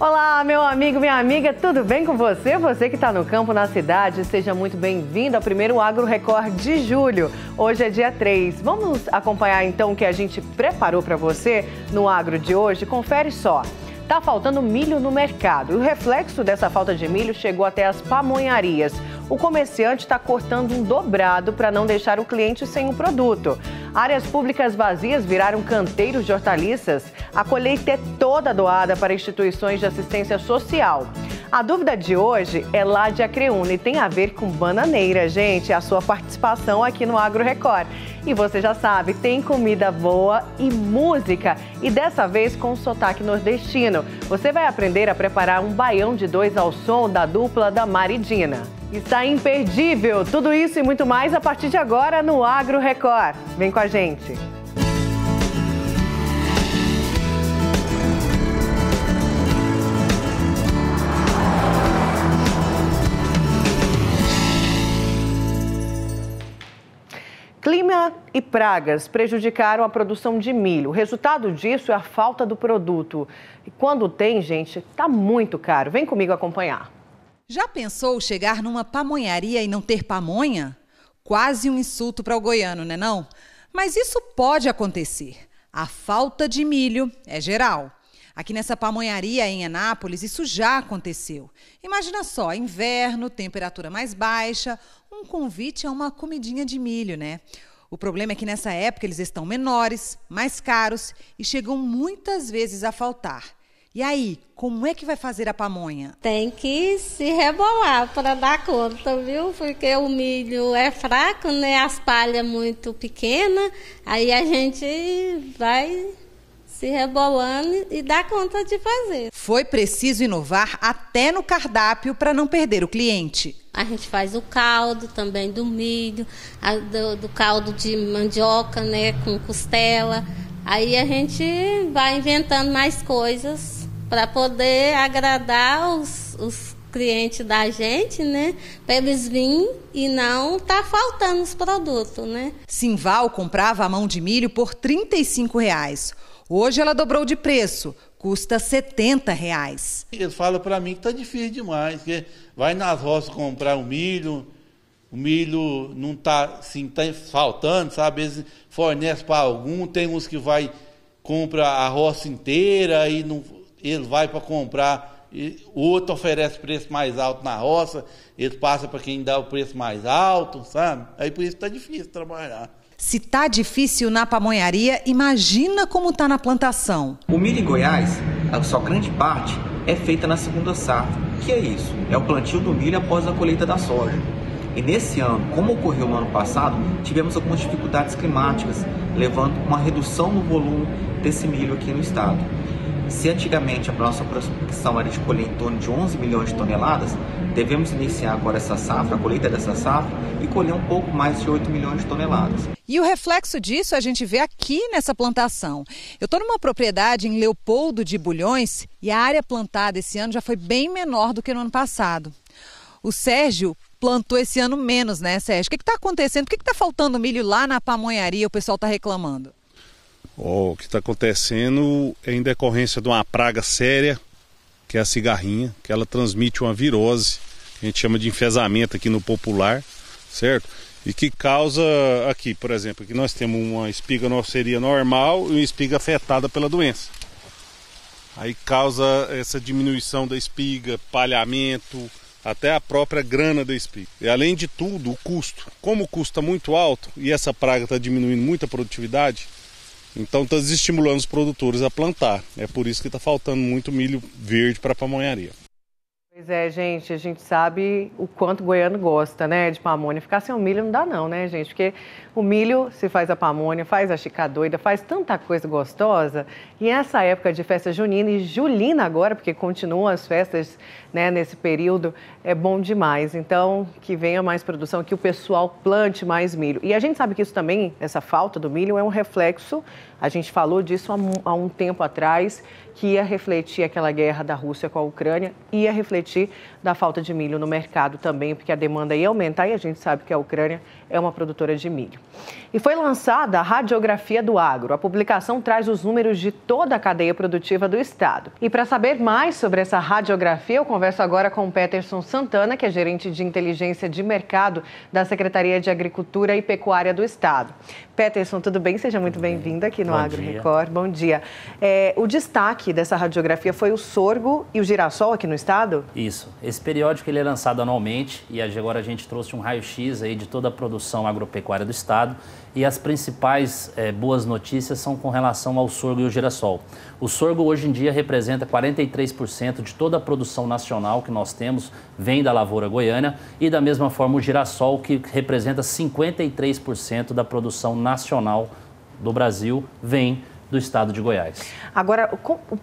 Olá, meu amigo, minha amiga, tudo bem com você? Você que está no campo, na cidade, seja muito bem-vindo ao primeiro Agro Record de julho. Hoje é dia 3. Vamos acompanhar então o que a gente preparou para você no Agro de hoje? Confere só. Tá faltando milho no mercado. E o reflexo dessa falta de milho chegou até as pamonharias. O comerciante está cortando um dobrado para não deixar o cliente sem o produto. Áreas públicas vazias viraram canteiros de hortaliças. A colheita é toda doada para instituições de assistência social. A dúvida de hoje é lá de Acreúna e tem a ver com bananeira, gente. A sua participação aqui no Agro Record. E você já sabe, tem comida boa e música. E dessa vez com sotaque nordestino. Você vai aprender a preparar um baião de dois ao som da dupla Damara e Dina. Está imperdível! Tudo isso e muito mais a partir de agora no Agro Record. Vem com a gente! Clima e pragas prejudicaram a produção de milho. O resultado disso é a falta do produto. E quando tem, gente, tá muito caro. Vem comigo acompanhar. Já pensou chegar numa pamonharia e não ter pamonha? Quase um insulto para o goiano, né não? Mas isso pode acontecer. A falta de milho é geral. Aqui nessa pamonharia em Anápolis, isso já aconteceu. Imagina só, inverno, temperatura mais baixa, um convite a uma comidinha de milho, né? O problema é que nessa época eles estão menores, mais caros e chegam muitas vezes a faltar. E aí, como é que vai fazer a pamonha? Tem que se rebolar para dar conta, viu? Porque o milho é fraco, né? As palhas muito pequenas, aí a gente vai se rebolando e dá conta de fazer. Foi preciso inovar até no cardápio para não perder o cliente. A gente faz o caldo também do milho, do caldo de mandioca, né? Com costela. Aí a gente vai inventando mais coisas para poder agradar os clientes da gente, né? Para eles virem e não tá faltando os produtos, né? Simval comprava a mão de milho por R$ 35. Hoje ela dobrou de preço, custa R$ 70. Eles falam para mim que tá difícil demais, que vai nas roças comprar o milho não tá, assim, tá faltando, sabe? Eles fornecem para algum, tem uns que vai compra a roça inteira e não... Ele vai para comprar, o outro oferece preço mais alto na roça, ele passa para quem dá o preço mais alto, sabe? Aí por isso está difícil trabalhar. Se está difícil na pamonharia, imagina como está na plantação. O milho em Goiás, a sua grande parte, é feita na segunda safra. O que é isso? É o plantio do milho após a colheita da soja. E nesse ano, como ocorreu no ano passado, tivemos algumas dificuldades climáticas, levando a uma redução no volume desse milho aqui no estado. Se antigamente a nossa produção era de colher em torno de 11 milhões de toneladas, devemos iniciar agora essa safra, a colheita dessa safra, e colher um pouco mais de 8 milhões de toneladas. E o reflexo disso a gente vê aqui nessa plantação. Eu estou numa propriedade em Leopoldo de Bulhões e a área plantada esse ano já foi bem menor do que no ano passado. O Sérgio plantou esse ano menos, né, Sérgio? O que está acontecendo? Por que está faltando milho lá na pamonharia? O pessoal está reclamando. O que está acontecendo é em decorrência de uma praga séria, que é a cigarrinha, que ela transmite uma virose, que a gente chama de enfesamento aqui no popular, certo? E que causa aqui, por exemplo, aqui nós temos uma espiga seria normal e uma espiga afetada pela doença. Aí causa essa diminuição da espiga, palhamento, até a própria grana da espiga. E além de tudo, o custo. Como o custo está muito alto e essa praga está diminuindo muito a produtividade, então está desestimulando os produtores a plantar. É por isso que está faltando muito milho verde para a pamonharia. Pois é, gente, a gente sabe o quanto o goiano gosta, né, de pamonha. Ficar sem o milho não dá não, né, gente? Porque o milho se faz a pamonha, faz a chicadoida, faz tanta coisa gostosa. E essa época de festa junina e julina agora, porque continuam as festas, né, nesse período, é bom demais. Então, que venha mais produção, que o pessoal plante mais milho. E a gente sabe que isso também, essa falta do milho, é um reflexo, a gente falou disso há um tempo atrás, que ia refletir aquela guerra da Rússia com a Ucrânia, ia refletir da falta de milho no mercado também, porque a demanda ia aumentar e a gente sabe que a Ucrânia é uma produtora de milho. E foi lançada a Radiografia do Agro. A publicação traz os números de toda a cadeia produtiva do estado. E para saber mais sobre essa radiografia, eu converso agora com o Peterson Santana, que é gerente de inteligência de mercado da Secretaria de Agricultura e Pecuária do estado. Peterson, tudo bem? Seja muito bem-vindo aqui no Agro Record. Bom dia. O destaque dessa radiografia foi o sorgo e o girassol aqui no estado? Isso. Esse periódico ele é lançado anualmente e agora a gente trouxe um raio-x aí de toda a produção agropecuária do estado. E as principais boas notícias são com relação ao sorgo e o girassol. O sorgo hoje em dia representa 43% de toda a produção nacional que nós temos, vem da lavoura goiana, e da mesma forma o girassol, que representa 53% da produção nacional do Brasil, vem do estado de Goiás. Agora,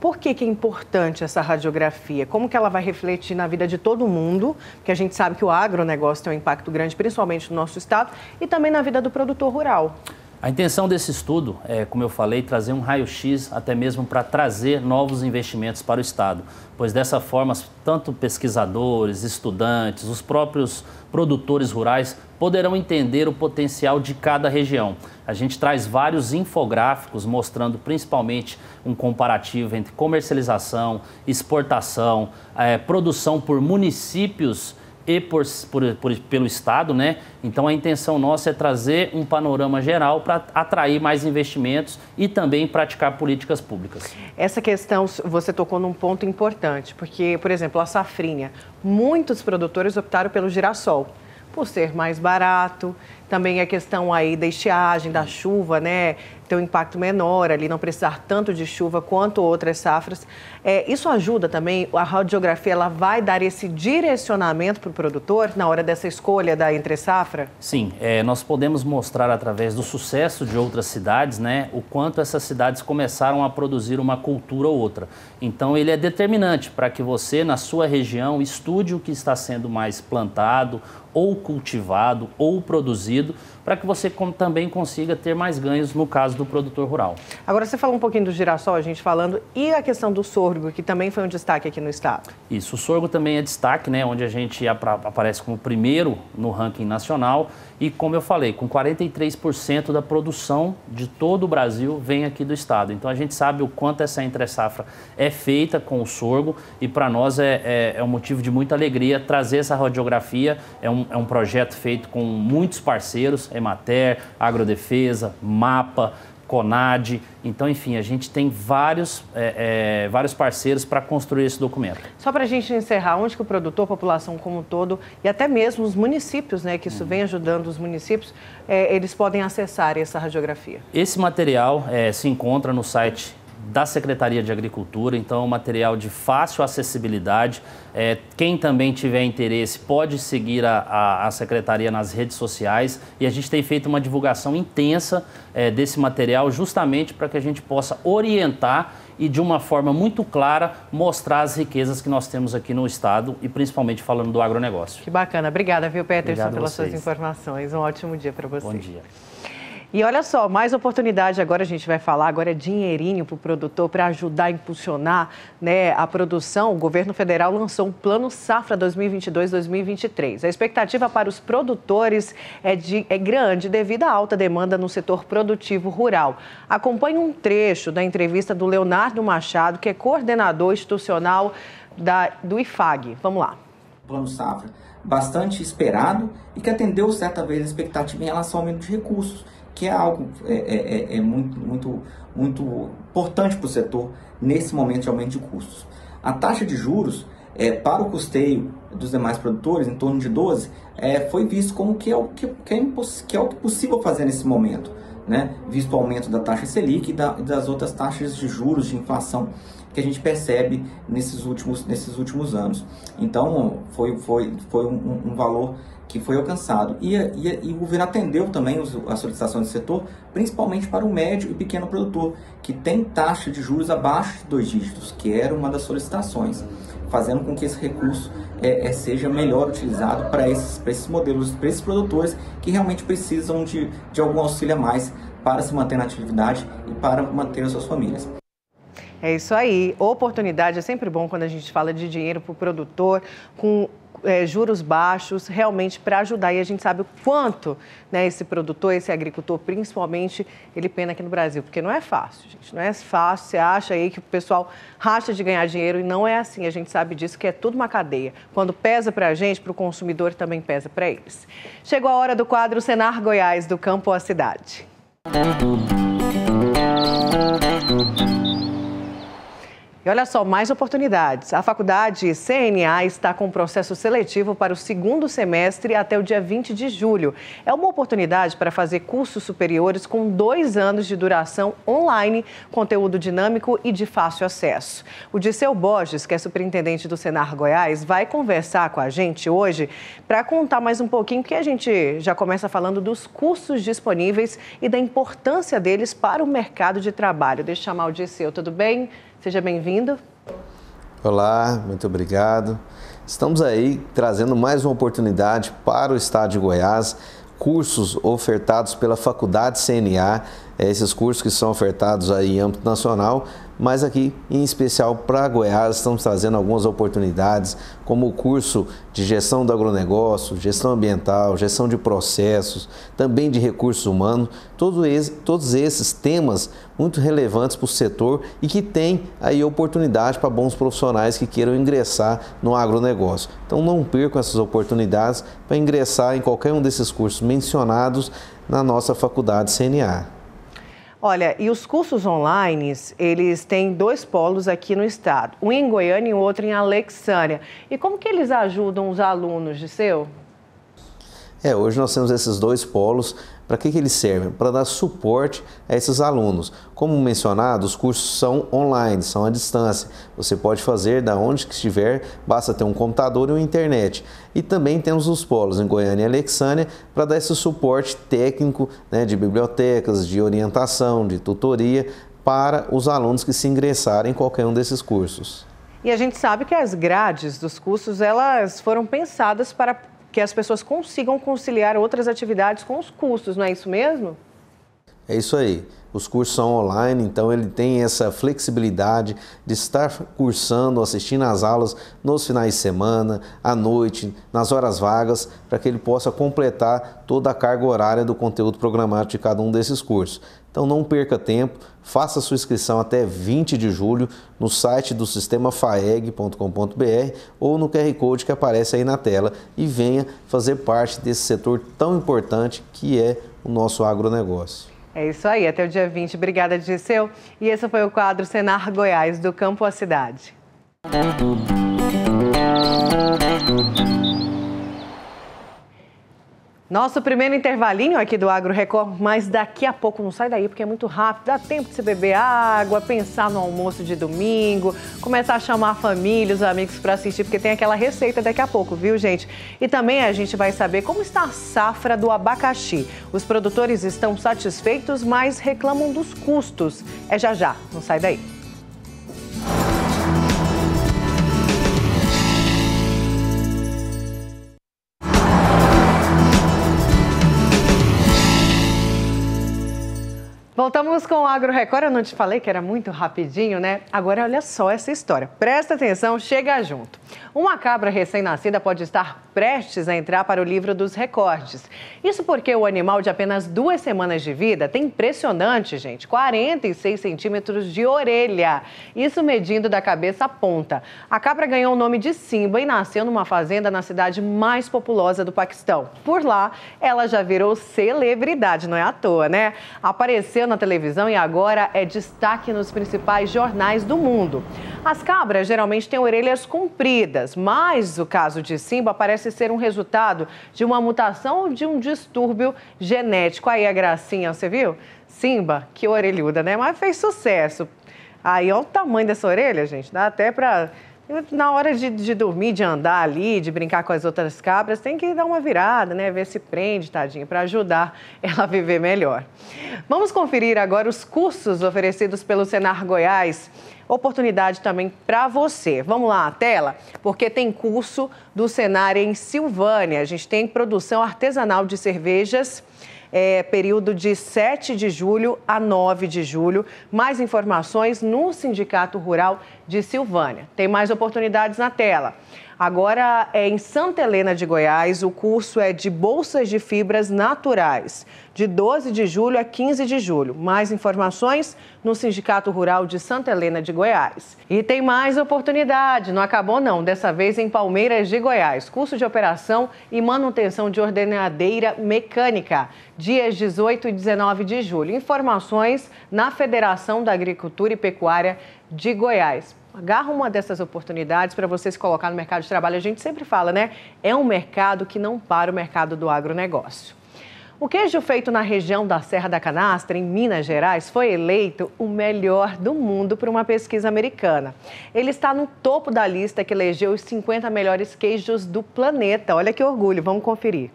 por que que é importante essa radiografia? Como que ela vai refletir na vida de todo mundo? Porque a gente sabe que o agronegócio tem um impacto grande, principalmente no nosso estado, e também na vida do produtor rural. A intenção desse estudo é, como eu falei, trazer um raio-x até mesmo para trazer novos investimentos para o estado, pois dessa forma, tanto pesquisadores, estudantes, os próprios produtores rurais poderão entender o potencial de cada região. A gente traz vários infográficos mostrando principalmente um comparativo entre comercialização, exportação, produção por municípios e pelo estado, né? Então a intenção nossa é trazer um panorama geral para atrair mais investimentos e também praticar políticas públicas. Essa questão, você tocou num ponto importante, porque, por exemplo, a safrinha, muitos produtores optaram pelo girassol, por ser mais barato, também a questão aí da estiagem, da chuva, né? Ter um impacto menor ali, não precisar tanto de chuva quanto outras safras. Isso ajuda também, a radiografia ela vai dar esse direcionamento para o produtor na hora dessa escolha da entre-safra? Sim, nós podemos mostrar através do sucesso de outras cidades, né, o quanto essas cidades começaram a produzir uma cultura ou outra. Então ele é determinante para que você, na sua região, estude o que está sendo mais plantado, ou cultivado, ou produzido, para que você também consiga ter mais ganhos no caso do produtor rural. Agora, você falou um pouquinho do girassol, a gente falando, e a questão do sorgo, que também foi um destaque aqui no estado. Isso, o sorgo também é destaque, né, onde a gente aparece como primeiro no ranking nacional e, como eu falei, com 43% da produção de todo o Brasil vem aqui do estado. Então, a gente sabe o quanto essa entre-safra é feita com o sorgo e, para nós, é um motivo de muita alegria trazer essa radiografia. É um projeto feito com muitos parceiros, Emater, Agrodefesa, Mapa, Conad. Então, enfim, a gente tem vários parceiros para construir esse documento. Só para a gente encerrar, onde que o produtor, a população como um todo e até mesmo os municípios, né, que isso vem ajudando os municípios, eles podem acessar essa radiografia? Esse material se encontra no site da Secretaria de Agricultura, então é um material de fácil acessibilidade. Quem também tiver interesse pode seguir a Secretaria nas redes sociais e a gente tem feito uma divulgação intensa desse material justamente para que a gente possa orientar e de uma forma muito clara mostrar as riquezas que nós temos aqui no estado e principalmente falando do agronegócio. Que bacana. Obrigada, viu, Peterson, pelas suas informações. Um ótimo dia para você. Bom dia. E olha só, mais oportunidade agora, a gente vai falar, agora é dinheirinho para o produtor, para ajudar a impulsionar, né, a produção. O governo federal lançou um Plano Safra 2022-2023. A expectativa para os produtores é grande devido à alta demanda no setor produtivo rural. Acompanhe um trecho da entrevista do Leonardo Machado, que é coordenador institucional do IFAG. Vamos lá. Plano Safra, bastante esperado e que atendeu certa vez a expectativa em relação ao aumento de recursos, que é algo muito importante para o setor nesse momento de aumento de custos. A taxa de juros para o custeio dos demais produtores, em torno de 12%, foi visto como que é possível fazer nesse momento, né? Visto o aumento da taxa Selic e das outras taxas de juros de inflação que a gente percebe nesses últimos anos. Então, foi um valor que foi alcançado. E o governo atendeu também a solicitação do setor, principalmente para o médio e pequeno produtor, que tem taxa de juros abaixo de 2 dígitos, que era uma das solicitações, fazendo com que esse recurso seja melhor utilizado para esses modelos, para esses produtores que realmente precisam de algum auxílio a mais para se manter na atividade e para manter as suas famílias. É isso aí. Oportunidade é sempre bom quando a gente fala de dinheiro para o produtor, com juros baixos, realmente para ajudar. E a gente sabe o quanto, né, esse produtor, esse agricultor, principalmente, ele pena aqui no Brasil. Porque não é fácil, gente. Não é fácil. Você acha aí que o pessoal racha de ganhar dinheiro e não é assim. A gente sabe disso, que é tudo uma cadeia. Quando pesa para a gente, para o consumidor, também pesa para eles. Chegou a hora do quadro Senar Goiás, do campo à cidade. E olha só, mais oportunidades. A Faculdade CNA está com um processo seletivo para o segundo semestre até o dia 20 de julho. É uma oportunidade para fazer cursos superiores com 2 anos de duração online, conteúdo dinâmico e de fácil acesso. O Diceu Borges, que é superintendente do Senar Goiás, vai conversar com a gente hoje para contar mais um pouquinho, porque a gente já começa falando dos cursos disponíveis e da importância deles para o mercado de trabalho. Deixa eu chamar o Diceu, tudo bem? Seja bem-vindo. Olá, muito obrigado. Estamos aí trazendo mais uma oportunidade para o estado de Goiás, cursos ofertados pela Faculdade CNA, esses cursos que são ofertados aí em âmbito nacional, mas aqui em especial para Goiás estamos trazendo algumas oportunidades, como o curso de gestão do agronegócio, gestão ambiental, gestão de processos, também de recursos humanos, todos esses temas muito relevantes para o setor e que tem aí oportunidade para bons profissionais que queiram ingressar no agronegócio. Então não percam essas oportunidades para ingressar em qualquer um desses cursos mencionados na nossa Faculdade CNA. Olha, e os cursos online, eles têm 2 polos aqui no estado, um em Goiânia e outro em Alexânia. E como que eles ajudam os alunos, Diceu? Hoje nós temos esses 2 polos. Para que eles servem? Para dar suporte a esses alunos. Como mencionado, os cursos são online, são à distância. Você pode fazer da onde que estiver, basta ter um computador e uma internet. E também temos os polos em Goiânia e Alexânia para dar esse suporte técnico, né, de bibliotecas, de orientação, de tutoria para os alunos que se ingressarem em qualquer um desses cursos. E a gente sabe que as grades dos cursos, elas foram pensadas para que as pessoas consigam conciliar outras atividades com os cursos, não é isso mesmo? É isso aí. Os cursos são online, então ele tem essa flexibilidade de estar cursando, assistindo às aulas nos finais de semana, à noite, nas horas vagas, para que ele possa completar toda a carga horária do conteúdo programado de cada um desses cursos. Então não perca tempo, faça sua inscrição até 20 de julho no site do sistemafaeg.com.br ou no QR Code que aparece aí na tela e venha fazer parte desse setor tão importante que é o nosso agronegócio. É isso aí, até o dia 20. Obrigada, Diceu. E esse foi o quadro Senar Goiás, do campo à cidade. Nosso primeiro intervalinho aqui do Agro Record, mas daqui a pouco, não sai daí porque é muito rápido, dá tempo de você beber água, pensar no almoço de domingo, começar a chamar a família, os amigos para assistir, porque tem aquela receita daqui a pouco, viu, gente? E também a gente vai saber como está a safra do abacaxi. Os produtores estão satisfeitos, mas reclamam dos custos. É já já, não sai daí. Voltamos com o Agro Record. Eu não te falei que era muito rapidinho, né? Agora olha só essa história. Presta atenção, chega junto. Uma cabra recém-nascida pode estar prestes a entrar para o livro dos recordes. Isso porque o animal de apenas 2 semanas de vida tem impressionante, gente, 46 centímetros de orelha. Isso medindo da cabeça à ponta. A cabra ganhou o nome de Simba e nasceu numa fazenda na cidade mais populosa do Paquistão. Por lá, ela já virou celebridade, não é à toa, né? Apareceu na televisão e agora é destaque nos principais jornais do mundo. As cabras geralmente têm orelhas compridas, mas o caso de Simba parece ser um resultado de uma mutação ou de um distúrbio genético. Aí a gracinha, você viu? Simba, que orelhuda, né? Mas fez sucesso. Aí olha o tamanho dessa orelha, gente. Dá até pra... Na hora de dormir, de andar ali, de brincar com as outras cabras, tem que dar uma virada, né? Ver se prende, tadinha, para ajudar ela a viver melhor. Vamos conferir agora os cursos oferecidos pelo Senar Goiás. Oportunidade também para você. Vamos lá, tela, porque tem curso do Senar em Silvânia. A gente tem produção artesanal de cervejas, período de 7 de julho a 9 de julho. Mais informações no Sindicato Rural de Silvânia. Tem mais oportunidades na tela. Agora é em Santa Helena de Goiás, o curso é de bolsas de fibras naturais, de 12 de julho a 15 de julho. Mais informações no Sindicato Rural de Santa Helena de Goiás. E tem mais oportunidade, não acabou não, dessa vez em Palmeiras de Goiás, curso de operação e manutenção de ordenadeira mecânica, dias 18 e 19 de julho. Informações na Federação da Agricultura e Pecuária de Goiás. Agarra uma dessas oportunidades para você se colocar no mercado de trabalho. A gente sempre fala, né? É um mercado que não para, o mercado do agronegócio. O queijo feito na região da Serra da Canastra, em Minas Gerais, foi eleito o melhor do mundo por uma pesquisa americana. Ele está no topo da lista que elegeu os 50 melhores queijos do planeta. Olha que orgulho, vamos conferir.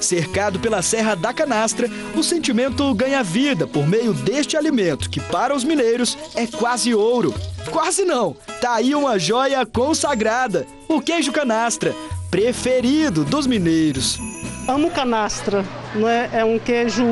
Cercado pela Serra da Canastra, o sentimento ganha vida por meio deste alimento que, para os mineiros, é quase ouro. Quase não! Tá aí uma joia consagrada, o queijo canastra, preferido dos mineiros. Amo canastra, né? É um queijo...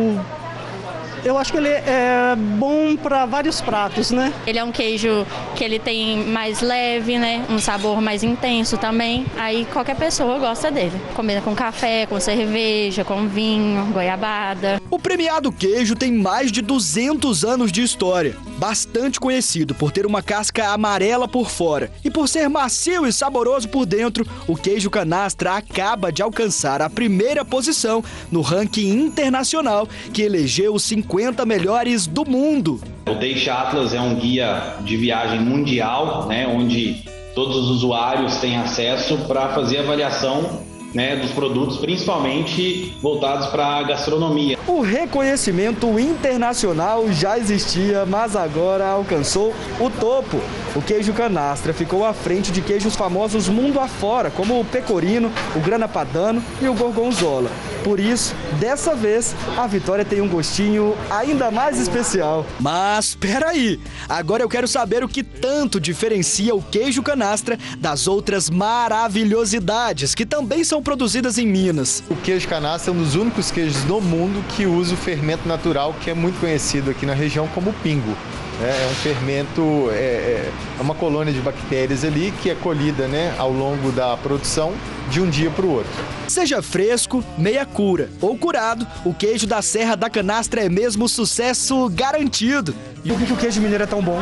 Eu acho que ele é bom para vários pratos, né? Ele é um queijo que ele tem mais leve, né? Um sabor mais intenso também. Aí qualquer pessoa gosta dele. Combina com café, com cerveja, com vinho, goiabada. O premiado queijo tem mais de 200 anos de história. Bastante conhecido por ter uma casca amarela por fora. E por ser macio e saboroso por dentro, o queijo canastra acaba de alcançar a primeira posição no ranking internacional que elegeu os 50 melhores do mundo. O Taste Atlas é um guia de viagem mundial, né, onde todos os usuários têm acesso para fazer avaliação, né, dos produtos, principalmente voltados para a gastronomia. O reconhecimento internacional já existia, mas agora alcançou o topo. O queijo canastra ficou à frente de queijos famosos mundo afora, como o pecorino, o grana padano e o gorgonzola. Por isso, dessa vez, a vitória tem um gostinho ainda mais especial. Mas, peraí, agora eu quero saber o que tanto diferencia o queijo canastra das outras maravilhosidades que também são produzidas em Minas. O queijo canastra é um dos únicos queijos do mundo que usa o fermento natural, que é muito conhecido aqui na região como pingo. É um fermento, é uma colônia de bactérias ali que é colhida, né, ao longo da produção de um dia para o outro. Seja fresco, meia cura ou curado, o queijo da Serra da Canastra é mesmo sucesso garantido. E por que o queijo mineiro é tão bom?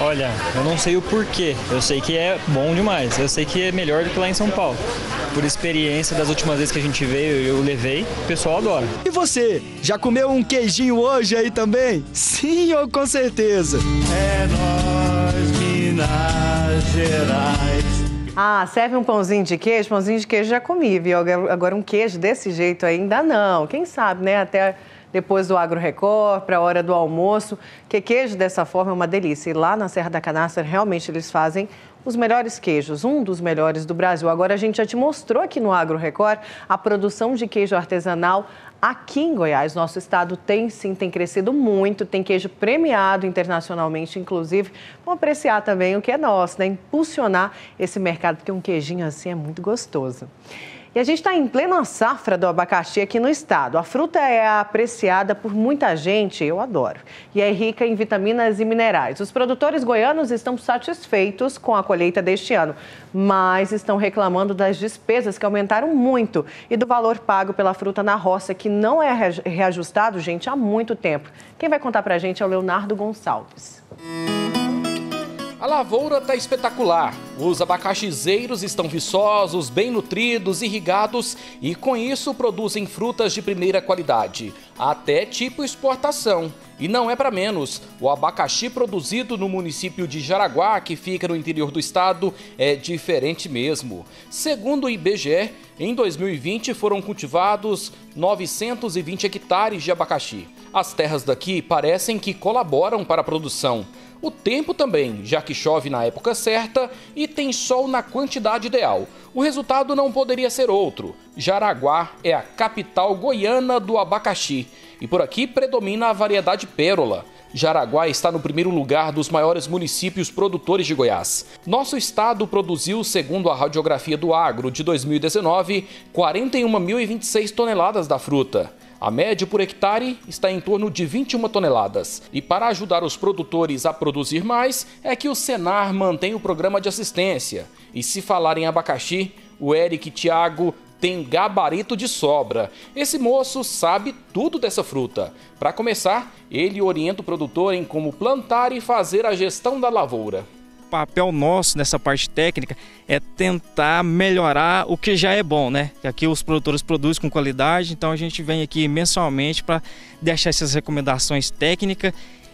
Olha, eu não sei o porquê, eu sei que é bom demais, eu sei que é melhor do que lá em São Paulo. Por experiência das últimas vezes que a gente veio, eu levei, o pessoal adora. E você, já comeu um queijinho hoje aí também? Sim, ou com certeza. É nós, Minas Gerais. Ah, serve um pãozinho de queijo já comi, viu? Agora um queijo desse jeito ainda não, quem sabe, né, até... Depois do Agro Record, para a hora do almoço, que queijo dessa forma é uma delícia. E lá na Serra da Canastra, realmente, eles fazem os melhores queijos, um dos melhores do Brasil. Agora, a gente já te mostrou aqui no Agro Record a produção de queijo artesanal aqui em Goiás. Nosso estado tem crescido muito, tem queijo premiado internacionalmente, inclusive. Vamos apreciar também o que é nosso, né? Impulsionar esse mercado, porque um queijinho assim é muito gostoso. E a gente está em plena safra do abacaxi aqui no estado. A fruta é apreciada por muita gente, eu adoro, e é rica em vitaminas e minerais. Os produtores goianos estão satisfeitos com a colheita deste ano, mas estão reclamando das despesas que aumentaram muito e do valor pago pela fruta na roça, que não é reajustado, gente, há muito tempo. Quem vai contar pra gente é o Leonardo Gonçalves. A lavoura está espetacular, os abacaxizeiros estão viçosos, bem nutridos, irrigados e com isso produzem frutas de primeira qualidade, até tipo exportação. E não é para menos, o abacaxi produzido no município de Jaraguá, que fica no interior do estado, é diferente mesmo. Segundo o IBGE, em 2020 foram cultivados 920 hectares de abacaxi. As terras daqui parecem que colaboram para a produção. O tempo também, já que chove na época certa e tem sol na quantidade ideal. O resultado não poderia ser outro. Jaraguá é a capital goiana do abacaxi e por aqui predomina a variedade pérola. Jaraguá está no primeiro lugar dos maiores municípios produtores de Goiás. Nosso estado produziu, segundo a Radiografia do Agro de 2019, 41.026 toneladas da fruta. A média por hectare está em torno de 21 toneladas. E para ajudar os produtores a produzir mais, é que o Senar mantém o programa de assistência. E se falar em abacaxi, o Eric Thiago tem gabarito de sobra. Esse moço sabe tudo dessa fruta. Para começar, ele orienta o produtor em como plantar e fazer a gestão da lavoura. O papel nosso nessa parte técnica é tentar melhorar o que já é bom, né? Aqui os produtores produzem com qualidade, então a gente vem aqui mensalmente para deixar essas recomendações técnicas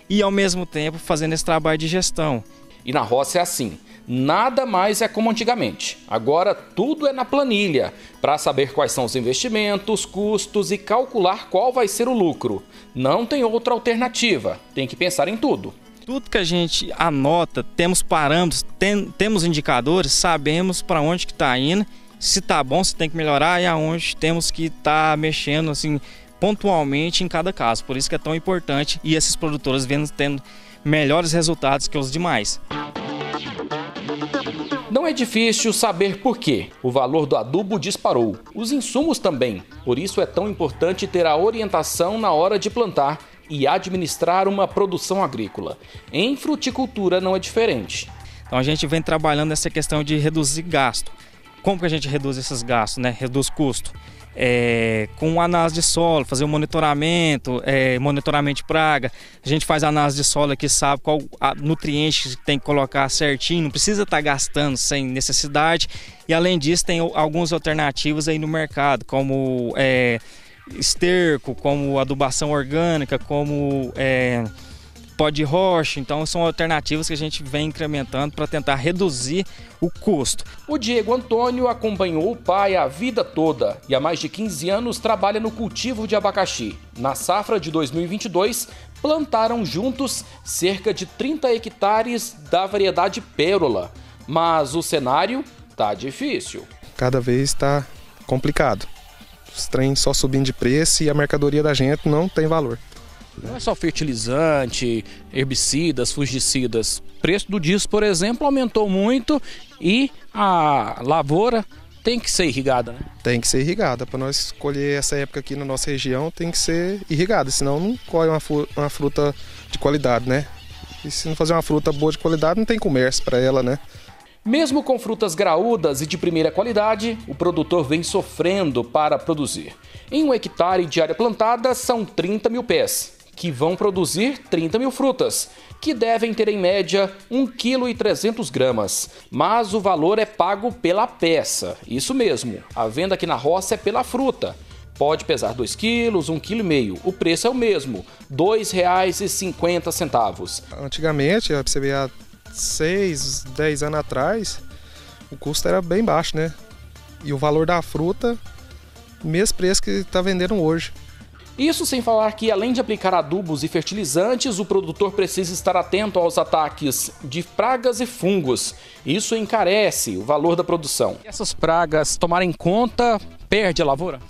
e ao mesmo tempo fazendo esse trabalho de gestão. E na roça é assim. Nada mais é como antigamente. Agora tudo é na planilha, para saber quais são os investimentos, custos e calcular qual vai ser o lucro. Não tem outra alternativa, tem que pensar em tudo. Tudo que a gente anota, temos parâmetros, temos indicadores, sabemos para onde que está indo, se está bom, se tem que melhorar e aonde temos que estar mexendo assim, pontualmente em cada caso. Por isso que é tão importante e esses produtores vêm tendo melhores resultados que os demais. Não é difícil saber por quê. O valor do adubo disparou, os insumos também. Por isso é tão importante ter a orientação na hora de plantar e administrar uma produção agrícola. Em fruticultura não é diferente. Então a gente vem trabalhando nessa questão de reduzir gasto. Como que a gente reduz esses gastos, né? Reduz custo. Com análise de solo, fazer o monitoramento, monitoramento de praga. A gente faz análise de solo aqui, sabe qual nutriente que tem que colocar certinho, não precisa estar gastando sem necessidade. E além disso, tem algumas alternativas aí no mercado, como esterco, como adubação orgânica, como pó de rocha. Então são alternativas que a gente vem incrementando para tentar reduzir o custo. O Diego Antônio acompanhou o pai a vida toda e há mais de 15 anos trabalha no cultivo de abacaxi. Na safra de 2022, plantaram juntos cerca de 30 hectares da variedade Pérola. Mas o cenário tá difícil. Cada vez está complicado. Os trens só subindo de preço e a mercadoria da gente não tem valor. Não é só fertilizante, herbicidas, fungicidas. O preço do diesel, por exemplo, aumentou muito e a lavoura tem que ser irrigada, né? Tem que ser irrigada. Para nós escolher essa época aqui na nossa região, tem que ser irrigada, senão não colhe uma fruta de qualidade, né? E se não fazer uma fruta boa de qualidade, não tem comércio para ela, né? Mesmo com frutas graúdas e de primeira qualidade, o produtor vem sofrendo para produzir. Em um hectare de área plantada, são 30 mil pés. Que vão produzir 30 mil frutas, que devem ter em média 1,3 kg. Mas o valor é pago pela peça, isso mesmo, a venda aqui na roça é pela fruta. Pode pesar 2 kg, 1,5 kg, o preço é o mesmo, R$ 2,50. Antigamente, você vê há 6, 10 anos atrás, o custo era bem baixo, né? E o valor da fruta, mesmo preço que está vendendo hoje. Isso sem falar que, além de aplicar adubos e fertilizantes, o produtor precisa estar atento aos ataques de pragas e fungos. Isso encarece o valor da produção. E essas pragas, tomarem conta, perde a lavoura?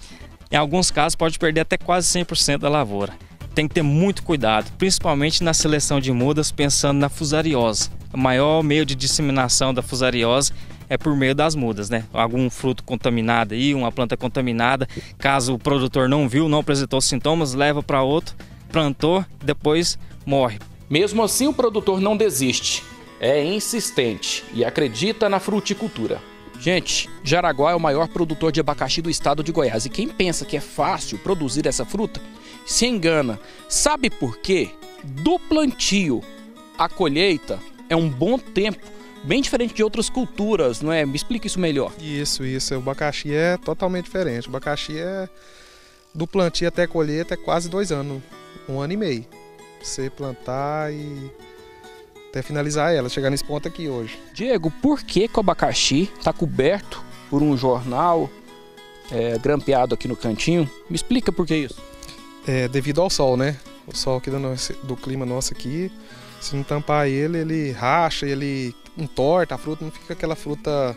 Em alguns casos, pode perder até quase 100% da lavoura. Tem que ter muito cuidado, principalmente na seleção de mudas, pensando na fusariose. O maior meio de disseminação da fusariose é por meio das mudas, né? Algum fruto contaminado aí, uma planta contaminada, caso o produtor não viu, não apresentou sintomas, leva para outro, plantou, depois morre. Mesmo assim, o produtor não desiste, é insistente e acredita na fruticultura. Gente, Jaraguá é o maior produtor de abacaxi do estado de Goiás e quem pensa que é fácil produzir essa fruta, se engana. Sabe por quê? Do plantio à colheita é um bom tempo. Bem diferente de outras culturas, não é? Me explica isso melhor. Isso. O abacaxi é totalmente diferente. O abacaxi é do plantio até colheita é quase 2 anos, 1 ano e meio. Você plantar e até finalizar ela, chegar nesse ponto aqui hoje. Diego, por que o abacaxi está coberto por um jornal grampeado aqui no cantinho? Me explica por que isso. É devido ao sol, né? O sol aqui do clima nosso aqui, se não tampar ele, ele racha, ele entorta, a fruta não fica aquela fruta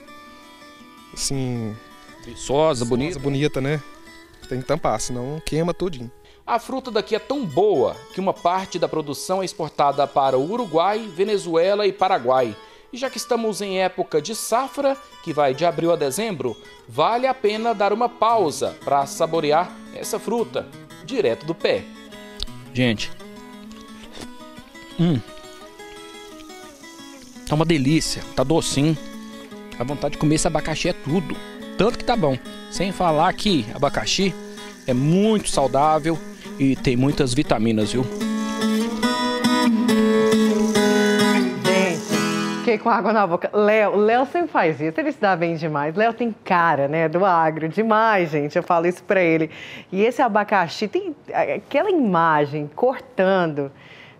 assim... viçosa, bonita, né? Tem que tampar, senão queima tudinho. A fruta daqui é tão boa que uma parte da produção é exportada para o Uruguai, Venezuela e Paraguai. E já que estamos em época de safra, que vai de abril a dezembro, vale a pena dar uma pausa para saborear essa fruta. direto do pé. Gente, tá uma delícia, tá docinho. A vontade de comer esse abacaxi é tudo, tanto que tá bom. Sem falar que abacaxi é muito saudável e tem muitas vitaminas, viu? Fiquei com água na boca. Léo sempre faz isso, ele se dá bem demais. Léo tem cara, né, do agro, demais, gente, eu falo isso pra ele. E esse abacaxi tem aquela imagem cortando,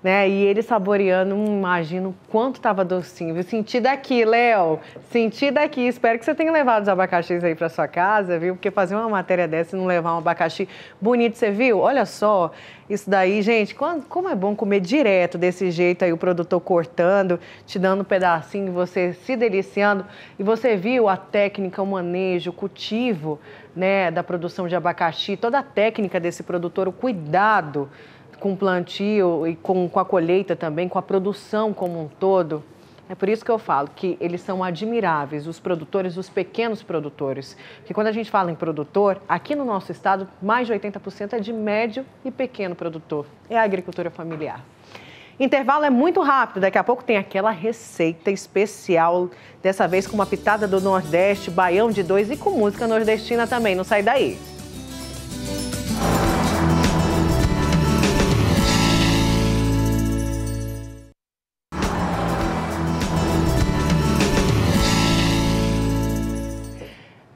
né, e ele saboreando, imagino o quanto tava docinho. Viu? Senti daqui, Léo, senti daqui. Espero que você tenha levado os abacaxis aí pra sua casa, viu, porque fazer uma matéria dessa e não levar um abacaxi bonito, você viu? Olha só. Isso daí, gente, como é bom comer direto desse jeito aí, o produtor cortando, te dando um pedacinho, você se deliciando. E você viu a técnica, o manejo, o cultivo, né, da produção de abacaxi, toda a técnica desse produtor, o cuidado com o plantio e com a colheita também, com a produção como um todo. É por isso que eu falo que eles são admiráveis, os produtores, os pequenos produtores. Porque quando a gente fala em produtor, aqui no nosso estado, mais de 80% é de médio e pequeno produtor. É a agricultura familiar. Intervalo é muito rápido, daqui a pouco tem aquela receita especial, dessa vez com uma pitada do Nordeste, Baião de Dois e com música nordestina também. Não sai daí.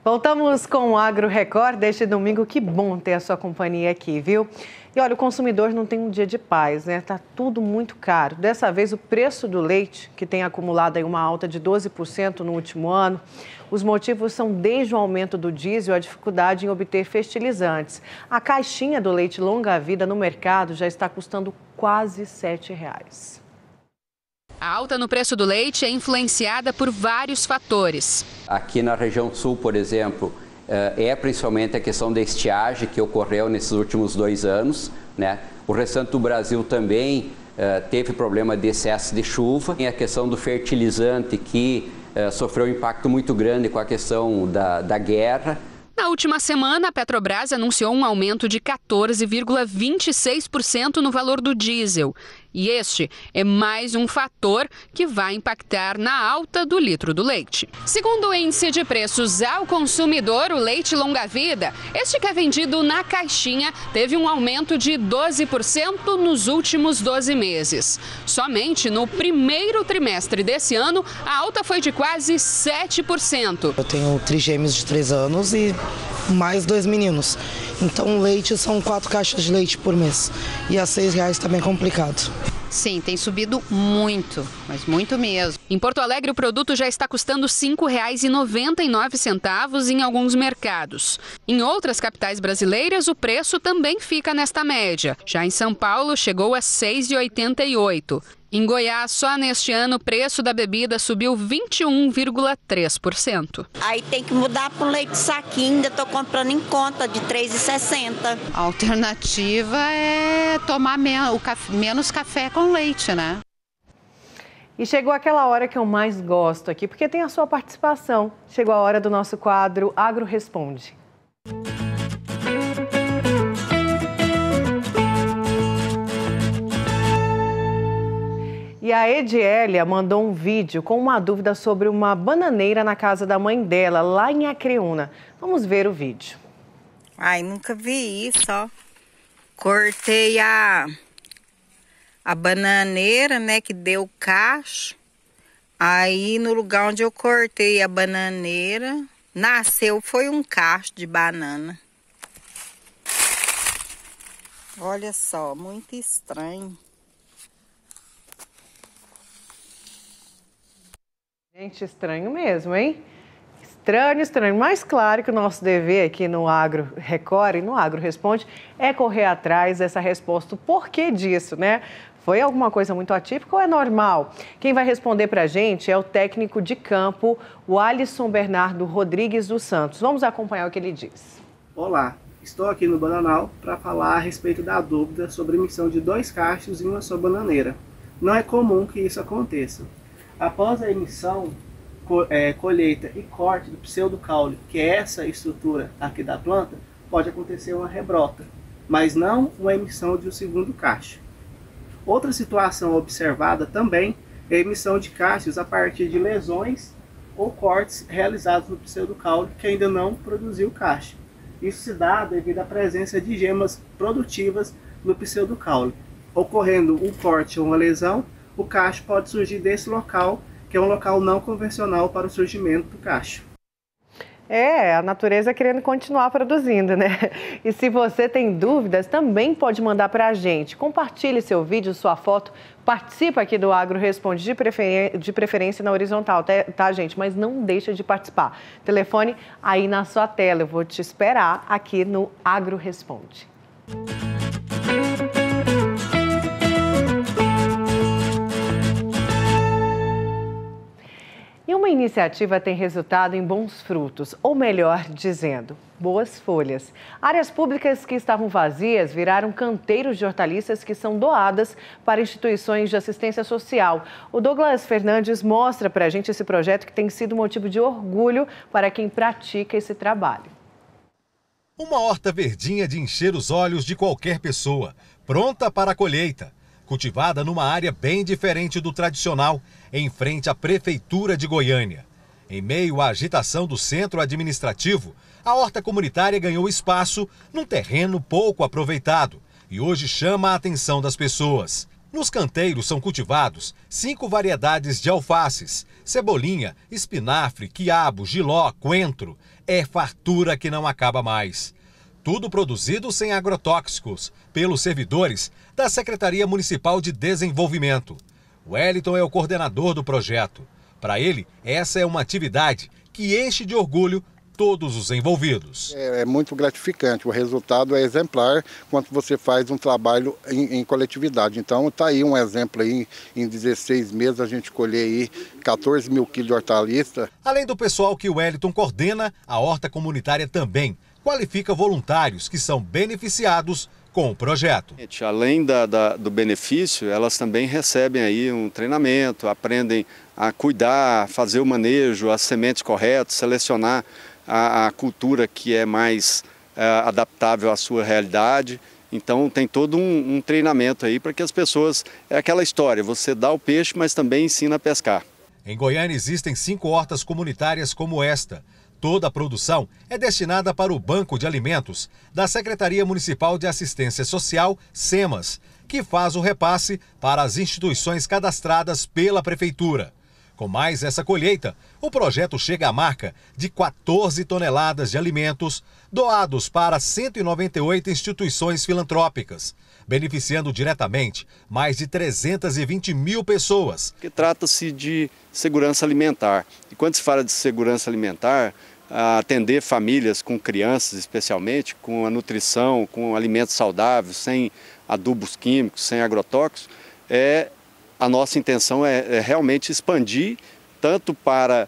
Voltamos com o Agro Record deste domingo. Que bom ter a sua companhia aqui, viu? E olha, o consumidor não tem um dia de paz, né? Tá tudo muito caro. Dessa vez, o preço do leite, que tem acumulado aí uma alta de 12% no último ano. Os motivos são desde o aumento do diesel, a dificuldade em obter fertilizantes. A caixinha do leite longa-vida no mercado já está custando quase R$ 7,00. A alta no preço do leite é influenciada por vários fatores. Aqui na região sul, por exemplo, é principalmente a questão da estiagem que ocorreu nesses últimos 2 anos, né? O restante do Brasil também teve problema de excesso de chuva. Tem a questão do fertilizante que sofreu um impacto muito grande com a questão da guerra. Na última semana, a Petrobras anunciou um aumento de 14,26% no valor do diesel. E este é mais um fator que vai impactar na alta do litro do leite. Segundo o índice de preços ao consumidor, o leite longa-vida, este que é vendido na caixinha, teve um aumento de 12% nos últimos 12 meses. Somente no primeiro trimestre desse ano, a alta foi de quase 7%. Eu tenho trigêmeos de 3 anos e mais 2 meninos. Então, o leite são 4 caixas de leite por mês. E a R$ 6,00 também é complicado. Sim, tem subido muito, mas muito mesmo. Em Porto Alegre, o produto já está custando R$ 5,99 em alguns mercados. Em outras capitais brasileiras, o preço também fica nesta média. Já em São Paulo, chegou a R$ 6,88. Em Goiás, só neste ano, o preço da bebida subiu 21,3%. Aí tem que mudar para um leite de saquinho, ainda estou comprando em conta de R$ 3,60. A alternativa é tomar menos café com leite, né? E chegou aquela hora que eu mais gosto aqui, porque tem a sua participação. Chegou a hora do nosso quadro Agro Responde. E a Edielia mandou um vídeo com uma dúvida sobre uma bananeira na casa da mãe dela, lá em Acreúna. Vamos ver o vídeo. Ai, nunca vi isso, ó. Cortei a bananeira, né, que deu cacho. Aí, no lugar onde eu cortei a bananeira, nasceu, foi um cacho de banana. Olha só, muito estranho. Gente, estranho mesmo, hein? Estranho, estranho. Mas claro que o nosso dever aqui no Agro Record e no Agro Responde é correr atrás dessa resposta. O porquê disso, né? Foi alguma coisa muito atípica ou é normal? Quem vai responder pra gente é o técnico de campo, o Alisson Bernardo Rodrigues dos Santos. Vamos acompanhar o que ele diz. Olá, estou aqui no Bananal para falar a respeito da dúvida sobre a emissão de 2 cachos em uma só bananeira. Não é comum que isso aconteça. Após a emissão, colheita e corte do pseudocaule, que é essa estrutura aqui da planta, pode acontecer uma rebrota. mas não uma emissão de um segundo caixa. Outra situação observada também é a emissão de caixas a partir de lesões ou cortes realizados no pseudocaule que ainda não produziu caixa. Isso se dá devido à presença de gemas produtivas no pseudocaule. Ocorrendo um corte ou uma lesão, o cacho pode surgir desse local, que é um local não convencional para o surgimento do cacho. É, a natureza querendo continuar produzindo, né? E se você tem dúvidas, também pode mandar para a gente. Compartilhe seu vídeo, sua foto, participa aqui do Agro Responde, de preferência na horizontal, tá, gente? Mas não deixa de participar. Telefone aí na sua tela, eu vou te esperar aqui no Agro Responde. E uma iniciativa tem resultado em bons frutos, ou melhor dizendo, boas folhas. Áreas públicas que estavam vazias viraram canteiros de hortaliças que são doadas para instituições de assistência social. O Douglas Fernandes mostra para a gente esse projeto que tem sido motivo de orgulho para quem pratica esse trabalho. Uma horta verdinha de encher os olhos de qualquer pessoa, pronta para a colheita. Cultivada numa área bem diferente do tradicional, em frente à Prefeitura de Goiânia. Em meio à agitação do centro administrativo, a horta comunitária ganhou espaço num terreno pouco aproveitado e hoje chama a atenção das pessoas. Nos canteiros são cultivados 5 variedades de alfaces, cebolinha, espinafre, quiabo, jiló, coentro. É fartura que não acaba mais. Tudo produzido sem agrotóxicos, pelos servidores da Secretaria Municipal de Desenvolvimento. Wellington é o coordenador do projeto. Para ele, essa é uma atividade que enche de orgulho todos os envolvidos. É muito gratificante, o resultado é exemplar quando você faz um trabalho em coletividade. Então está aí um exemplo, aí, em 16 meses a gente colher aí 14 mil quilos de hortaliça. Além do pessoal que o Wellington coordena, a horta comunitária também qualifica voluntários que são beneficiados com o projeto. Além do benefício, elas também recebem aí um treinamento, aprendem a cuidar, fazer o manejo, as sementes corretas, selecionar a cultura que é mais adaptável à sua realidade. Então tem todo um treinamento aí para que as pessoas... É aquela história, você dá o peixe, mas também ensina a pescar. Em Goiânia existem 5 hortas comunitárias como esta. Toda a produção é destinada para o Banco de Alimentos da Secretaria Municipal de Assistência Social, SEMAS, que faz o repasse para as instituições cadastradas pela Prefeitura. Com mais essa colheita, o projeto chega à marca de 14 toneladas de alimentos doados para 198 instituições filantrópicas, beneficiando diretamente mais de 320 mil pessoas. Trata-se de segurança alimentar. E quando se fala de segurança alimentar, atender famílias com crianças, especialmente, com a nutrição, com alimentos saudáveis, sem adubos químicos, sem agrotóxicos, a nossa intenção é realmente expandir tanto para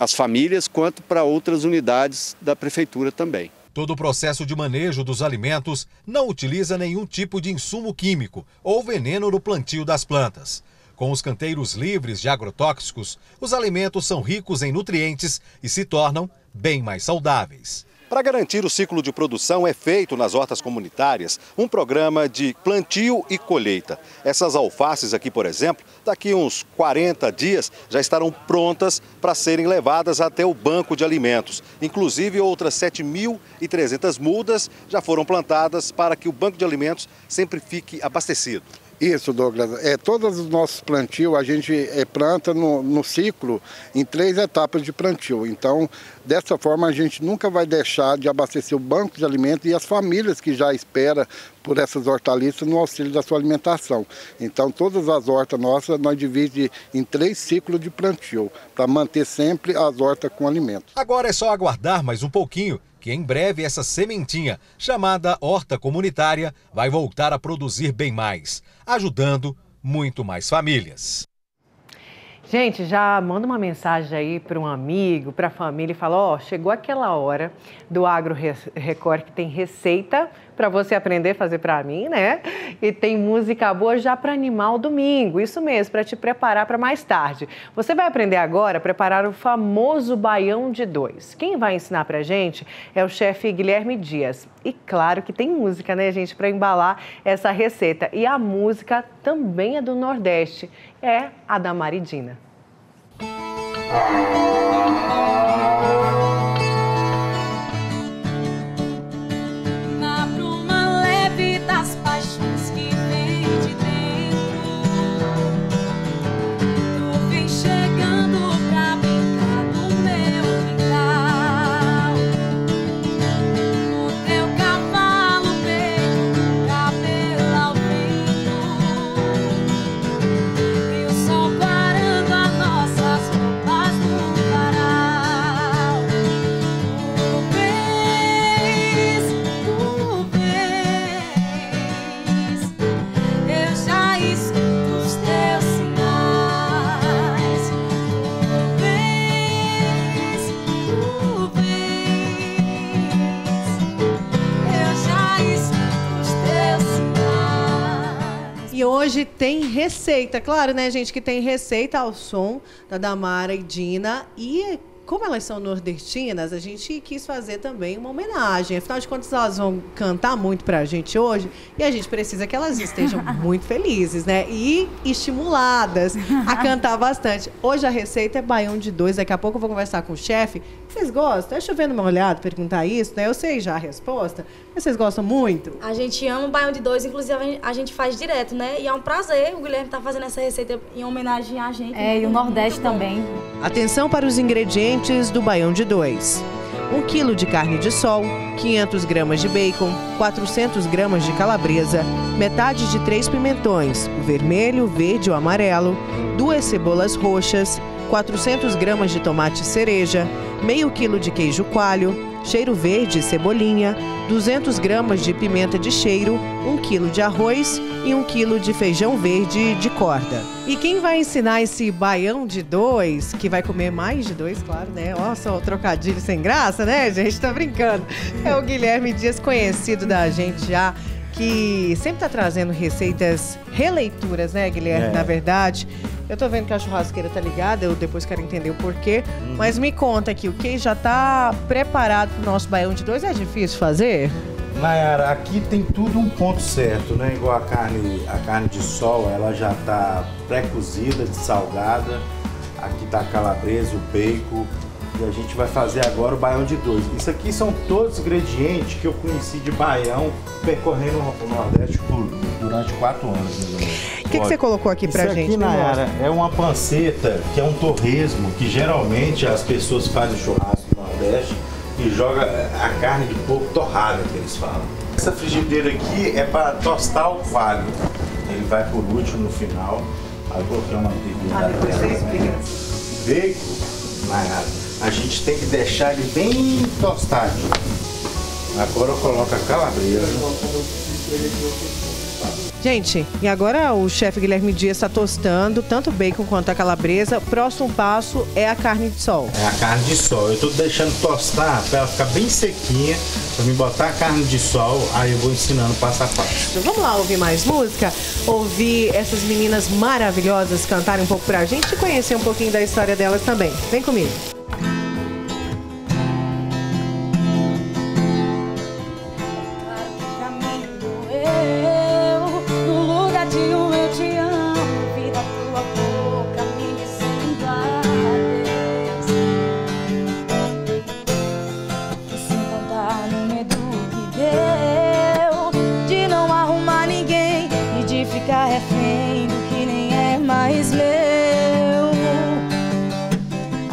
as famílias quanto para outras unidades da Prefeitura também. Todo o processo de manejo dos alimentos não utiliza nenhum tipo de insumo químico ou veneno no plantio das plantas. Com os canteiros livres de agrotóxicos, os alimentos são ricos em nutrientes e se tornam bem mais saudáveis. Para garantir o ciclo de produção, é feito nas hortas comunitárias um programa de plantio e colheita. Essas alfaces aqui, por exemplo, daqui uns 40 dias já estarão prontas para serem levadas até o Banco de Alimentos. Inclusive, outras 7.300 mudas já foram plantadas para que o Banco de Alimentos sempre fique abastecido. Isso, Douglas. Todos os nossos plantios a gente planta no ciclo em 3 etapas de plantio. Então, dessa forma, a gente nunca vai deixar de abastecer o banco de alimentos e as famílias que já esperam por essas hortaliças no auxílio da sua alimentação. Então, todas as hortas nossas, nós dividimos em 3 ciclos de plantio, para manter sempre as hortas com alimento. Agora é só aguardar mais um pouquinho, que em breve essa sementinha, chamada horta comunitária, vai voltar a produzir bem mais, ajudando muito mais famílias. Gente, já manda uma mensagem aí para um amigo, para a família e fala, ó, chegou aquela hora do Agro Record que tem receita para você aprender a fazer para mim, né? E tem música boa já para animar o domingo, isso mesmo, para te preparar para mais tarde. Você vai aprender agora a preparar o famoso Baião de Dois. Quem vai ensinar para gente é o chefe Guilherme Dias. E claro que tem música, né, gente, para embalar essa receita. E a música também é do Nordeste, é a da Maridina. Na bruma leve das paixões que vem de dentro, tu vem chegando pra brincar no meu quintal. No teu cavalo peito, cabelo ao vento, e o sol parando as nossas roupas no varal. Tu vês, eu já escuto os teus sinais. Tu vês, eu já escuto os teus sinais. E hoje tem receita, claro, né, gente, que tem receita ao som da Damara e Dina. E como elas são nordestinas, a gente quis fazer também uma homenagem. Afinal de contas, elas vão cantar muito pra gente hoje e a gente precisa que elas estejam muito felizes, né? E estimuladas a cantar bastante. Hoje a receita é Baião de Dois. Daqui a pouco eu vou conversar com o chefe. Vocês gostam? É chover numa olhada, perguntar isso, né? Eu sei já a resposta, mas vocês gostam muito? A gente ama o Baião de Dois, inclusive a gente faz direto, né? E é um prazer o Guilherme tá fazendo essa receita em homenagem a gente. É, e o Nordeste também. Atenção para os ingredientes do Baião de Dois. 1 kg de carne de sol, 500 gramas de bacon, 400 gramas de calabresa, metade de 3 pimentões, o vermelho, o verde e o amarelo, 2 cebolas roxas, 400 gramas de tomate cereja, meio quilo de queijo coalho, cheiro verde e cebolinha, 200 gramas de pimenta de cheiro, 1 quilo de arroz e 1 quilo de feijão verde de corda. E quem vai ensinar esse Baião de Dois, que vai comer mais de dois, claro, né? Olha só o trocadilho sem graça, né, gente? Tá brincando. É o Guilherme Dias, conhecido da gente já, que sempre tá trazendo receitas, releituras, né, Guilherme, na verdade. Eu tô vendo que a churrasqueira tá ligada, eu depois quero entender o porquê. Mas me conta aqui, o que já tá preparado pro nosso Baião de Dois? É difícil fazer? Nayara, aqui tem tudo um ponto certo, né? Igual a carne de sol, ela já tá pré-cozida, salgada. Aqui tá a calabresa, o bacon. E a gente vai fazer agora o Baião de Dois. Isso aqui são todos os ingredientes que eu conheci de baião percorrendo o Nordeste durante 4 anos. O que você colocou aqui pra gente? Isso aqui, Nayara, é uma panceta, que é um torresmo, que geralmente as pessoas fazem churrasco no Nordeste e joga a carne de porco torrada, que eles falam. Essa frigideira aqui é para tostar o coalho. Ele vai por último, no final. Aí eu coloquei uma manteiguinha da terra. Nayara, a gente tem que deixar ele bem tostado. Agora eu coloco a calabresa. Gente, e agora o chefe Guilherme Dias está tostando tanto o bacon quanto a calabresa. Próximo passo é a carne de sol. É a carne de sol. Eu estou deixando tostar para ela ficar bem sequinha, para me botar a carne de sol, aí eu vou ensinando passo a passo. Então vamos lá ouvir mais música? Ouvir essas meninas maravilhosas cantarem um pouco para a gente e conhecer um pouquinho da história delas também. Vem comigo.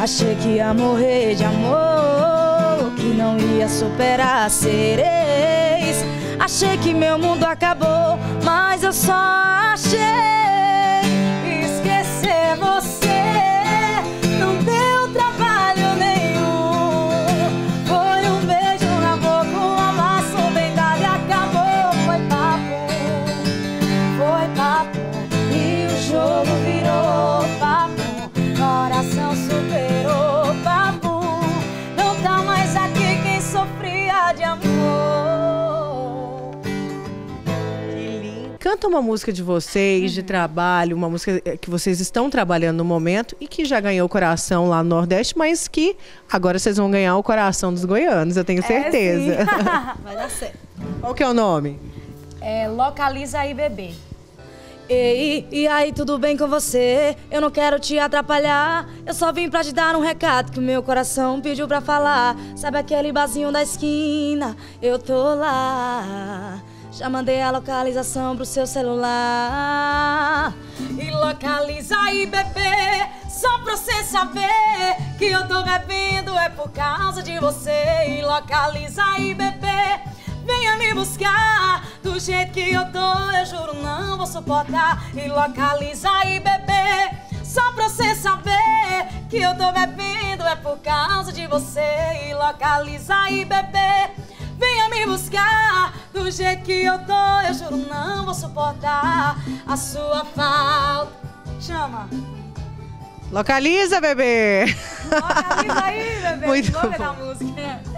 Achei que ia morrer de amor, que não ia superar sereis. Achei que meu mundo acabou, mas eu só achei. Esquecer você não deu trabalho nenhum. Foi um beijo na boca, uma maçã bem dada e acabou. Foi papo, e o jogo virou papo. Canta uma música de vocês, de trabalho, uma música que vocês estão trabalhando no momento e que já ganhou o coração lá no Nordeste, mas que agora vocês vão ganhar o coração dos goianos, eu tenho certeza. Vai dar certo. Qual que é o nome? É Localiza aí, bebê. Ei, e aí, tudo bem com você? Eu não quero te atrapalhar, eu só vim pra te dar um recado que o meu coração pediu pra falar. Sabe aquele barzinho da esquina? Eu tô lá. Já mandei a localização pro seu celular. E localiza aí, bebê, só pra você saber que eu tô bebendo é por causa de você. E localiza aí, bebê, venha me buscar. Do jeito que eu tô, eu juro, não vou suportar. E localiza aí, bebê, só pra você saber que eu tô bebendo é por causa de você. E localiza aí, bebê, venha me buscar. Do jeito que eu tô, eu juro, não vou suportar a sua falta. Chama! Localiza, bebê! Localiza aí, bebê! Muito bom. Da música.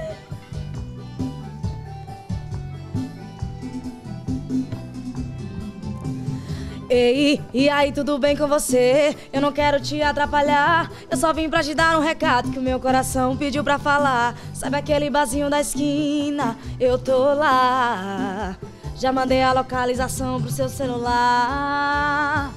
Ei, e aí, tudo bem com você? Eu não quero te atrapalhar, eu só vim pra te dar um recado que o meu coração pediu pra falar. Sabe aquele barzinho da esquina? Eu tô lá. Já mandei a localização pro seu celular.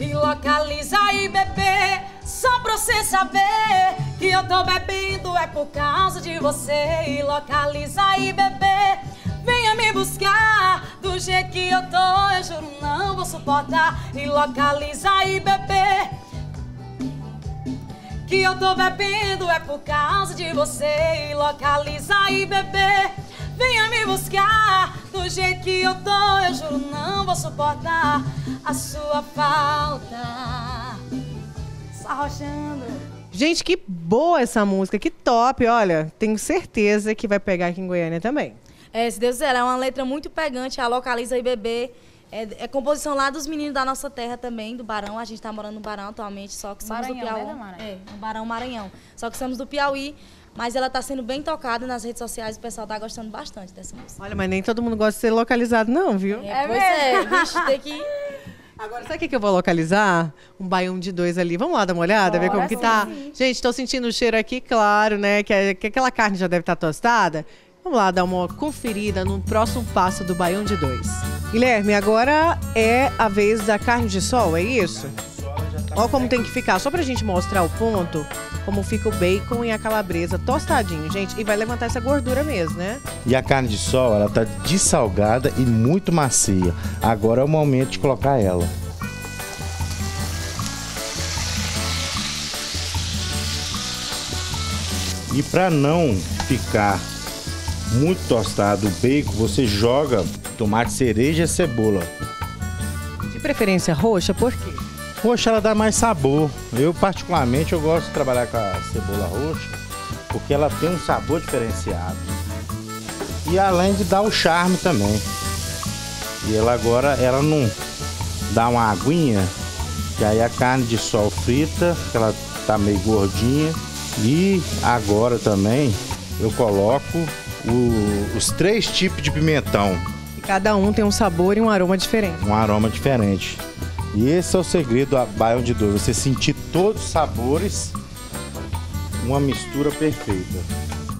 E localiza aí, bebê, só pra você saber que eu tô bebendo é por causa de você. E localiza aí, bebê, venha me buscar. Do jeito que eu tô, eu juro, não vou suportar. E localiza aí, bebê, que eu tô bebendo é por causa de você. E localiza aí, bebê, venha me buscar. Do jeito que eu tô, eu juro, não vou suportar a sua falta. Sarrochando. Gente, que boa essa música, que top, olha. Tenho certeza que vai pegar aqui em Goiânia também. É, se Deus quiser, é uma letra muito pegante, a Localiza aí, bebê. É composição lá dos meninos da nossa terra também, do Barão. A gente tá morando no Barão atualmente, só que somos Maranhão, do Piauí. Né, no Barão, Maranhão. Só que somos do Piauí, mas ela tá sendo bem tocada nas redes sociais, o pessoal tá gostando bastante dessa música. Olha, mas nem todo mundo gosta de ser localizado não, viu? Pois é, bicho, tem que... Agora, sabe o que eu vou localizar? Um Baião de Dois ali. Vamos lá dar uma olhada, ver como que tá? Sim. Gente, tô sentindo o cheiro aqui, claro, né? Que aquela carne já deve estar tostada. Vamos lá dar uma conferida no próximo passo do Baião de Dois. Guilherme, agora é a vez da carne de sol, é isso? Olha como tem que ficar, só pra gente mostrar o ponto, como fica o bacon e a calabresa tostadinho, gente. E vai levantar essa gordura mesmo, né? E a carne de sol, ela tá dessalgada e muito macia. Agora é o momento de colocar ela. E pra não ficar muito tostado o bacon, você joga tomate cereja e cebola. De preferência roxa, por quê? Roxa ela dá mais sabor. Eu particularmente eu gosto de trabalhar com a cebola roxa, porque ela tem um sabor diferenciado. E além de dar o charme também. E ela agora, ela não dá uma aguinha, que aí a carne de sol frita, que ela tá meio gordinha. E agora também eu coloco os três tipos de pimentão. E cada um tem um sabor e um aroma diferente. Um aroma diferente. E esse é o segredo do Baião de Dois. Você sentir todos os sabores, uma mistura perfeita.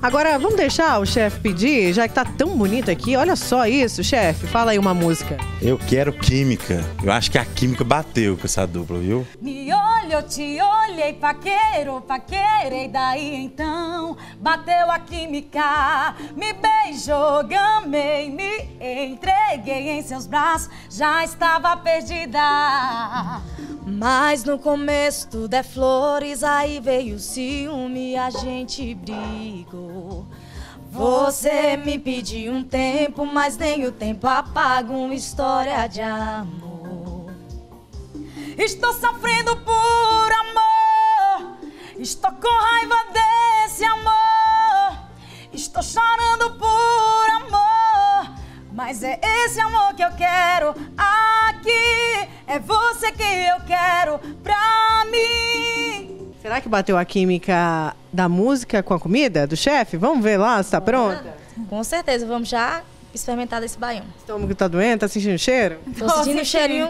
Agora, vamos deixar o chefe pedir, já que tá tão bonito aqui. Olha só isso, chefe. Fala aí uma música. Eu quero química. Eu acho que a química bateu com essa dupla, viu? Me olho, eu te olhei, paqueiro, paqueirei, daí então bateu a química. Me beijou, gamei, me entreguei em seus braços, já estava perdida. Mas no começo tudo é flores, aí veio o ciúme e a gente brigou. Você me pediu um tempo, mas nem o tempo apaga uma história de amor. Estou sofrendo por amor, estou com raiva desse amor, estou chorando por amor, mas é esse amor que eu quero aqui. É você que eu quero pra mim. Será que bateu a química da música com a comida do chefe? Vamos ver lá se tá pronta? Com certeza, vamos já experimentar desse baião. O estômago tá doendo? Tá sentindo o cheiro? Tô sentindo o cheirinho.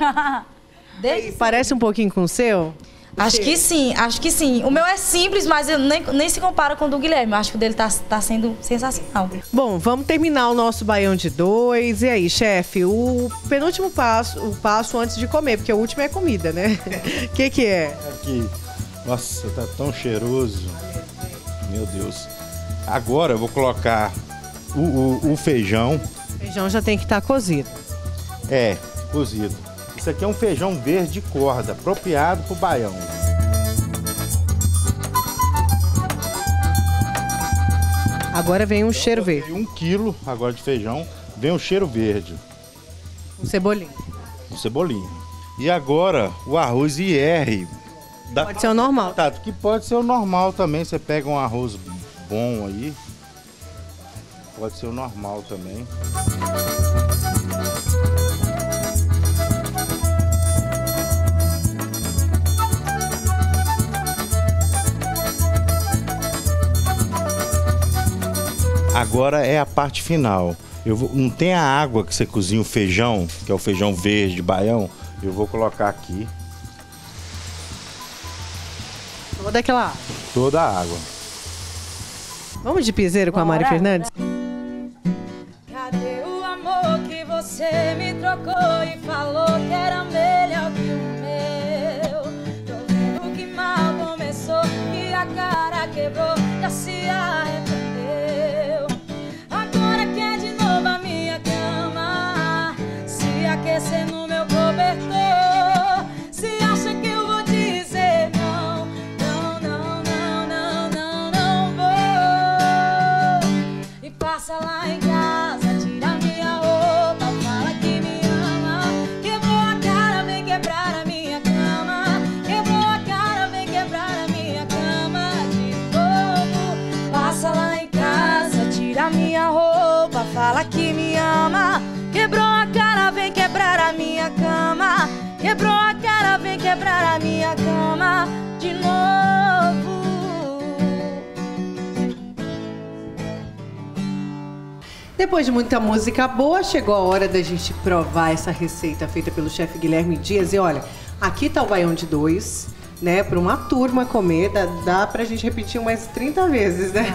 Desse. Parece um pouquinho com o seu? Acho que sim. O meu é simples, mas eu nem se compara com o do Guilherme. Eu acho que o dele tá sendo sensacional. Bom, vamos terminar o nosso baião de dois. E aí, chefe, o penúltimo passo, o passo antes de comer, porque o último é comida, né? O que é? Aqui. Nossa, tá tão cheiroso. Meu Deus. Agora eu vou colocar o feijão. O feijão já tem que estar cozido. É, cozido. Isso aqui é um feijão verde de corda, apropriado para o baião. Agora vem um cheiro verde. 1 quilo agora de feijão, vem um cheiro verde. Um cebolinho. Um cebolinho. E agora o arroz IR. Pode ser o normal. Tá, que pode ser o normal também, você pega um arroz bom aí. Pode ser o normal também. Agora é a parte final. Não tem a água que você cozinha o feijão, que é o feijão verde, baião. Eu vou colocar aqui. Toda aquela água? Toda a água. Vamos de piseiro com a Mari Fernandes? Cadê o amor que você me trocou e falou que era melhor que o meu? Tô vendo que mal começou e a cara quebrou, já se arrependeu. Aquecer no meu cobertor. Se acha que eu vou dizer não, não, não, não, não, não, não vou. E passa lá em casa, tira minha roupa, fala que me ama. Quebrou a cara, vem quebrar a minha cama. Quebrou a cara, vem quebrar a minha cama de novo. Passa lá em casa, tira minha roupa, fala que me ama. Quebrou a cara, vem quebrar a minha cama. Quebrou a cara, vem quebrar a minha cama de novo. Depois de muita música boa, chegou a hora da gente provar essa receita feita pelo chefe Guilherme Dias. E olha, aqui tá o baião de dois, né? Para uma turma comer, dá pra gente repetir umas 30 vezes, né?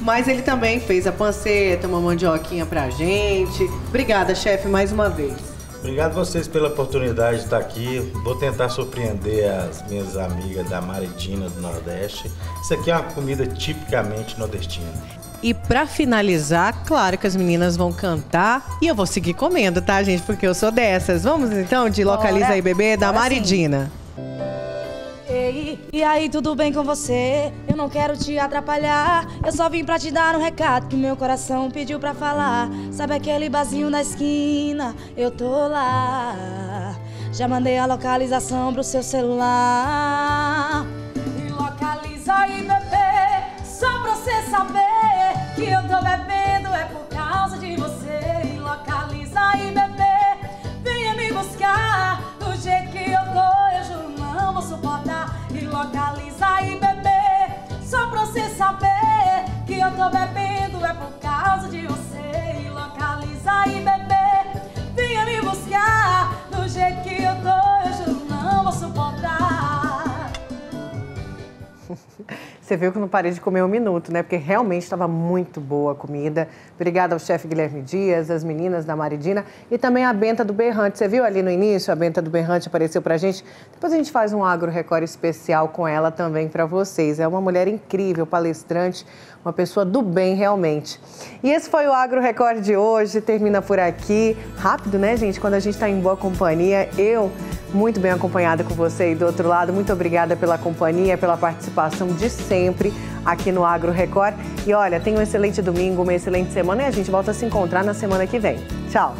Mas ele também fez a panceta, uma mandioquinha pra gente. Obrigada, chefe, mais uma vez. Obrigado a vocês pela oportunidade de estar aqui. Vou tentar surpreender as minhas amigas da Maridina do Nordeste. Isso aqui é uma comida tipicamente nordestina. E pra finalizar, claro que as meninas vão cantar e eu vou seguir comendo, tá, gente? Porque eu sou dessas. Vamos então de Localiza Aí Bebê da Maridina. Ei, e aí, tudo bem com você? Eu não quero te atrapalhar. Eu só vim pra te dar um recado que meu coração pediu pra falar. Sabe aquele barzinho na esquina? Eu tô lá. Já mandei a localização pro seu celular. E localiza aí, bebê, só pra você saber que eu tô bebendo é por causa de você. E localiza aí, bebê, venha me buscar. Do jeito que eu tô, eu juro não vou suportar. E localiza aí, bebê, só pra você saber que eu tô bebendo é por causa de você. E localiza aí, bebê, venha me buscar. Do jeito que eu tô, eu juro não vou suportar. Você viu que não parei de comer um minuto, né? Porque realmente estava muito boa a comida. Obrigada ao chefe Guilherme Dias, às meninas da Maridina e também a Benta do Berrante. Você viu ali no início? A Benta do Berrante apareceu pra gente. Depois a gente faz um Agro Record especial com ela também pra vocês. É uma mulher incrível, palestrante, uma pessoa do bem realmente. E esse foi o Agro Record de hoje. Termina por aqui. Rápido, né, gente? Quando a gente tá em boa companhia, eu muito bem acompanhada com você e do outro lado. Muito obrigada pela companhia, pela participação de sempre aqui no Agro Record. E olha, tenha um excelente domingo, uma excelente semana e a gente volta a se encontrar na semana que vem. Tchau!